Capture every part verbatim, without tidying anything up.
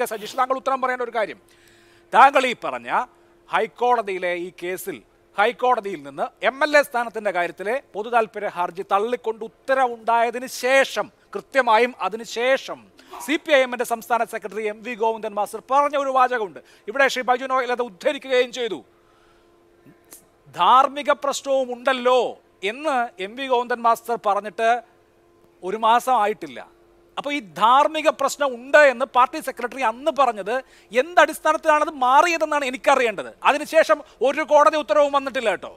K Sajeesh താങ്കൾ ഉത്തരം പറയേണ്ട ഒരു കാര്യം, താങ്കൾ ഈ പറഞ്ഞ ഹൈക്കോടതിയിലെ ഈ കേസിൽ ഹൈക്കോടതിയിൽ നിന്ന് എം എൽ എ സ്ഥാനത്തിൻ്റെ കാര്യത്തിലെ പൊതുതാൽപര്യ ഹർജി തള്ളിക്കൊണ്ട് ഉത്തരവുണ്ടായതിന് ശേഷം, കൃത്യമായും അതിനുശേഷം സി പി ഐ എമ്മിൻ്റെ സംസ്ഥാന സെക്രട്ടറി എം വി ഗോവിന്ദൻ മാസ്റ്റർ പറഞ്ഞ ഒരു വാചകമുണ്ട്, ഇവിടെ ശ്രീ ബൈജു നോയൽ അത് ഉദ്ധരിക്കുകയും ചെയ്തു. ധാർമ്മിക പ്രശ്നവും ഉണ്ടല്ലോ എന്ന് എം വി ഗോവിന്ദൻ മാസ്റ്റർ പറഞ്ഞിട്ട് ഒരു മാസം ആയിട്ടില്ല. അപ്പോൾ ഈ ധാർമ്മിക പ്രശ്നം ഉണ്ട് എന്ന് പാർട്ടി സെക്രട്ടറി അന്ന് പറഞ്ഞത് എന്തടിസ്ഥാനത്തിലാണത് മാറിയതെന്നാണ് എനിക്കറിയേണ്ടത്. അതിനുശേഷം ഒരു കോടതി ഉത്തരവും വന്നിട്ടില്ല കേട്ടോ.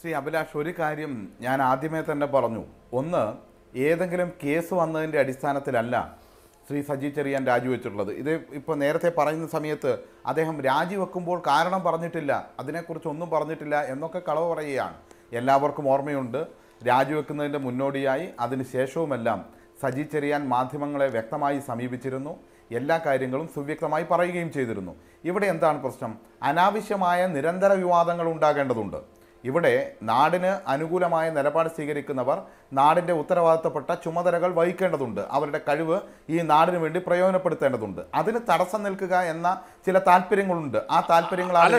ശ്രീ അഭിലാഷ്, ഒരു കാര്യം ഞാൻ ആദ്യമേ തന്നെ പറഞ്ഞു. ഒന്ന്, ഏതെങ്കിലും കേസ് വന്നതിൻ്റെ അടിസ്ഥാനത്തിലല്ല ശ്രീ സജി ചെറിയാൻ രാജിവെച്ചിട്ടുള്ളത്. ഇത് ഇപ്പോൾ നേരത്തെ പറയുന്ന സമയത്ത് അദ്ദേഹം രാജിവെക്കുമ്പോൾ കാരണം പറഞ്ഞിട്ടില്ല, അതിനെക്കുറിച്ചൊന്നും പറഞ്ഞിട്ടില്ല എന്നൊക്കെ കളവ് പറയുകയാണ്. എല്ലാവർക്കും ഓർമ്മയുണ്ട്, രാജിവെക്കുന്നതിൻ്റെ മുന്നോടിയായി അതിനുശേഷവുമെല്ലാം സജി ചെറിയാൻ മാധ്യമങ്ങളെ വ്യക്തമായി സമീപിച്ചിരുന്നു, എല്ലാ കാര്യങ്ങളും സുവ്യക്തമായി പറയുകയും ചെയ്തിരുന്നു. ഇവിടെ എന്താണ് പ്രശ്നം? അനാവശ്യമായ നിരന്തര വിവാദങ്ങൾ ഉണ്ടാകേണ്ടതുണ്ട്. ഇവിടെ നാടിന് അനുകൂലമായ നിലപാട് സ്വീകരിക്കുന്നവർ നാടിൻ്റെ ഉത്തരവാദിത്തപ്പെട്ട ചുമതലകൾ വഹിക്കേണ്ടതുണ്ട്, അവരുടെ കഴിവ് ഈ നാടിന് വേണ്ടി പ്രയോജനപ്പെടുത്തേണ്ടതുണ്ട്. അതിന് തടസ്സം നിൽക്കുക എന്ന ചില താല്പര്യങ്ങളുണ്ട്. ആ താല്പര്യങ്ങളാണ്.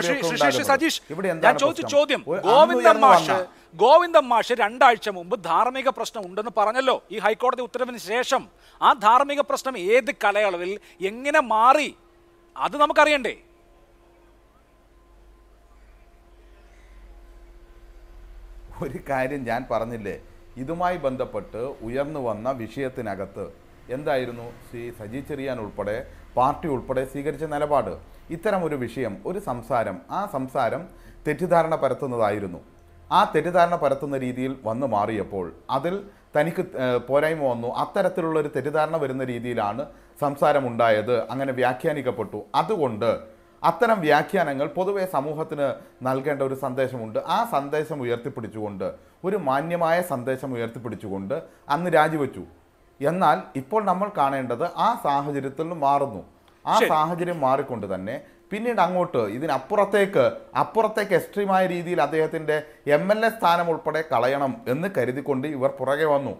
ഗോവിന്ദൻ മാഷ് രണ്ടാഴ്ച മുമ്പ് ധാർമ്മിക പ്രശ്നം ഉണ്ടെന്ന് പറഞ്ഞല്ലോ ഈ ഹൈക്കോടതി ഉത്തരവിന് ശേഷം. ആ ധാർമ്മിക പ്രശ്നം ഏത് കാലയളവിൽ എങ്ങനെ മാറി അത് നമുക്കറിയണ്ടേ? ഒരു കാര്യം ഞാൻ പറഞ്ഞില്ലേ, ഇതുമായി ബന്ധപ്പെട്ട് ഉയർന്നു വന്ന വിഷയത്തിനകത്ത് എന്തായിരുന്നു ശ്രീ സജി ചെറിയാൻ ഉൾപ്പെടെ പാർട്ടി ഉൾപ്പെടെ സ്വീകരിച്ച നിലപാട്? ഇത്തരം ഒരു വിഷയം, ഒരു സംസാരം, ആ സംസാരം തെറ്റിദ്ധാരണ പരത്തുന്നതായിരുന്നു. ആ തെറ്റിദ്ധാരണ പരത്തുന്ന രീതിയിൽ വന്നു മാറിയപ്പോൾ അതിൽ തനിക്ക് പോരായ്മ വന്നു, അത്തരത്തിലുള്ളൊരു തെറ്റിദ്ധാരണ വരുന്ന രീതിയിലാണ് സംസാരമുണ്ടായത്, അങ്ങനെ വ്യാഖ്യാനിക്കപ്പെട്ടു. അതുകൊണ്ട് അത്തരം വ്യാഖ്യാനങ്ങൾ പൊതുവെ സമൂഹത്തിന് നൽകേണ്ട ഒരു സന്ദേശമുണ്ട്. ആ സന്ദേശം ഉയർത്തിപ്പിടിച്ചുകൊണ്ട്, ഒരു മാന്യമായ സന്ദേശം ഉയർത്തിപ്പിടിച്ചുകൊണ്ട് അന്ന് രാജിവെച്ചു. എന്നാൽ ഇപ്പോൾ നമ്മൾ കാണേണ്ടത് ആ സാഹചര്യത്തിൽ നിന്ന് മാറുന്നു. ആ സാഹചര്യം മാറിക്കൊണ്ട് തന്നെ പിന്നീട് അങ്ങോട്ട് ഇതിനപ്പുറത്തേക്ക് അപ്പുറത്തേക്ക് എക്സ്ട്രീമായ രീതിയിൽ അദ്ദേഹത്തിൻ്റെ എം എൽ എ സ്ഥാനം ഉൾപ്പെടെ കളയണം എന്ന് കരുതിക്കൊണ്ട് ഇവർ പുറകെ വന്നു.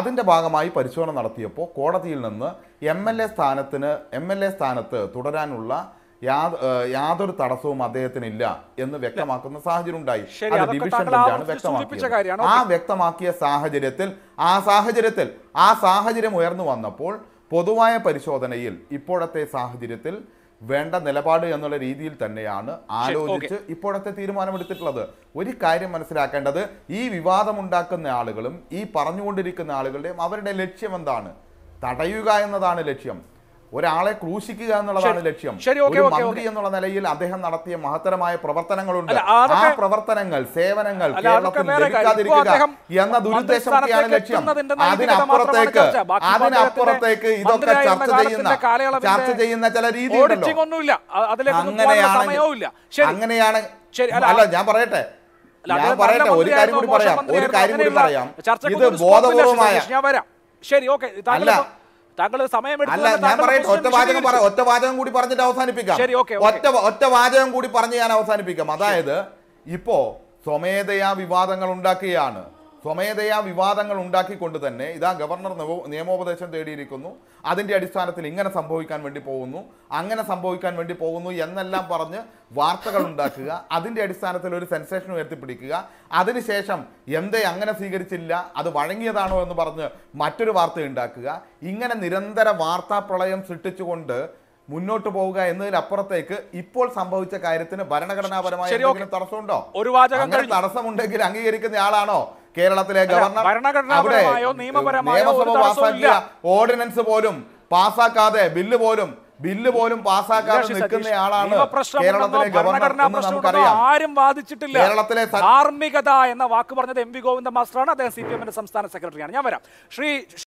അതിൻ്റെ ഭാഗമായി പരിശോധന നടത്തിയപ്പോൾ കോടതിയിൽ നിന്ന് എം എൽ എ സ്ഥാനത്തിന് എം എൽ എ സ്ഥാനത്ത് തുടരാനുള്ള യാതൊരു തടസ്സവും അദ്ദേഹത്തിനില്ല എന്ന് വ്യക്തമാക്കുന്ന സാഹചര്യം ഉണ്ടായി. അത് ഡിവിഷൻ ബെഞ്ചാണ് വ്യക്തമാക്കിയത്. ആ വ്യക്തമാക്കിയ സാഹചര്യത്തിൽ ആ സാഹചര്യത്തിൽ ആ സാഹചര്യം ഉയർന്നു വന്നപ്പോൾ പൊതുവായ പരിശോധനയിൽ ഇപ്പോഴത്തെ സാഹചര്യത്തിൽ വേണ്ട നിലപാട് എന്നുള്ള രീതിയിൽ തന്നെയാണ് ആലോചിച്ച് ഇപ്പോഴത്തെ തീരുമാനമെടുത്തിട്ടുള്ളത്. ഒരു കാര്യം മനസ്സിലാക്കേണ്ടത്, ഈ വിവാദമുണ്ടാക്കുന്ന ആളുകളും ഈ പറഞ്ഞുകൊണ്ടിരിക്കുന്ന ആളുകളുടെയും അവരുടെ ലക്ഷ്യം എന്താണ്? തടയുക എന്നതാണ് ലക്ഷ്യം. ഒരാളെ ക്രൂശിക്കുക എന്നുള്ളതാണ് ലക്ഷ്യം. ഒരു മന്ത്രി എന്നുള്ള നിലയിൽ അദ്ദേഹം നടത്തിയ മഹത്തരമായ പ്രവർത്തനങ്ങളുണ്ട്. ആ പ്രവർത്തനങ്ങൾ, സേവനങ്ങൾ കേരളത്തിൽ ലഭിക്കാതിരിക്കുക എന്ന ദുരുദ്ദേശമൊക്കെയാണ് ലക്ഷ്യം. അതിനപ്പുറത്തേക്ക് അതിനപ്പുറത്തേക്ക് ഇതൊക്കെ ചർച്ച ചെയ്യുന്ന ചർച്ച ചെയ്യുന്ന ചില രീതിയിലൊന്നുമില്ല. അങ്ങനെയാണ് അങ്ങനെയാണ് അല്ല, ഞാൻ പറയട്ടെ ഞാൻ പറയട്ടെ ഒരു കാര്യം കൂടി പറയാം ഒരു കാര്യം കൂടി പറയാം ഇത് ബോധപൂർവമായ ശരി ഓക്കെ അല്ല ഒറ്റ വാചകം കൂടി പറഞ്ഞിട്ട് അവസാനിപ്പിക്കാം. ഒറ്റ വാചകം കൂടി പറഞ്ഞ് ഞാൻ അവസാനിപ്പിക്കാം. അതായത് ഇപ്പോ സ്വമേധയാ വിവാദങ്ങൾ ഉണ്ടാക്കുകയാണ്. സ്വമേധയാ വിവാദങ്ങൾ ഉണ്ടാക്കിക്കൊണ്ട് തന്നെ ഇതാ ഗവർണർ നിയമോപദേശം തേടിയിരിക്കുന്നു, അതിൻ്റെ അടിസ്ഥാനത്തിൽ ഇങ്ങനെ സംഭവിക്കാൻ വേണ്ടി പോകുന്നു, അങ്ങനെ സംഭവിക്കാൻ വേണ്ടി പോകുന്നു എന്നെല്ലാം പറഞ്ഞ് വാർത്തകൾ ഉണ്ടാക്കുക, അതിൻ്റെ അടിസ്ഥാനത്തിൽ ഒരു സെൻസേഷൻ ഉയർത്തിപ്പിടിക്കുക, അതിനുശേഷം എന്തേ അങ്ങനെ സ്വീകരിച്ചില്ല, അത് വഴങ്ങിയതാണോ എന്ന് പറഞ്ഞ് മറ്റൊരു വാർത്ത ഉണ്ടാക്കുക, ഇങ്ങനെ നിരന്തര വാർത്താ പ്രളയം സൃഷ്ടിച്ചുകൊണ്ട് മുന്നോട്ട് പോവുക എന്നതിനപ്പുറത്തേക്ക് ഇപ്പോൾ സംഭവിച്ച കാര്യത്തിന് ഭരണഘടനാപരമായ തടസ്സമുണ്ടോ? അങ്ങനെ തടസ്സമുണ്ടെങ്കിൽ അംഗീകരിക്കുന്ന ആളാണോ കേരളത്തിലെ ഗവർണർ? അവിടെ നിയമസഭ പാസാക്കിയ ഓർഡിനൻസ് പോലും പാസാക്കാതെ ബില്ല് പോലും ബില്ല് പോലും പാസാക്കാതെ നിൽക്കുന്ന ആളാണ് കേരളത്തിലെ ഗവർണർ എന്ന് നമുക്കറിയാം. ആരും വാദിച്ചിട്ടില്ല. കേരളത്തിലെ ധാർമ്മികത എന്ന വാക്ക് പറഞ്ഞത് എം വി ഗോവിന്ദൻ മാസ്റ്ററാണ്. അദ്ദേഹം സി പി എമ്മിന്റെ സംസ്ഥാന സെക്രട്ടറിയാണ്. ഞാൻ വരാം ശ്രീ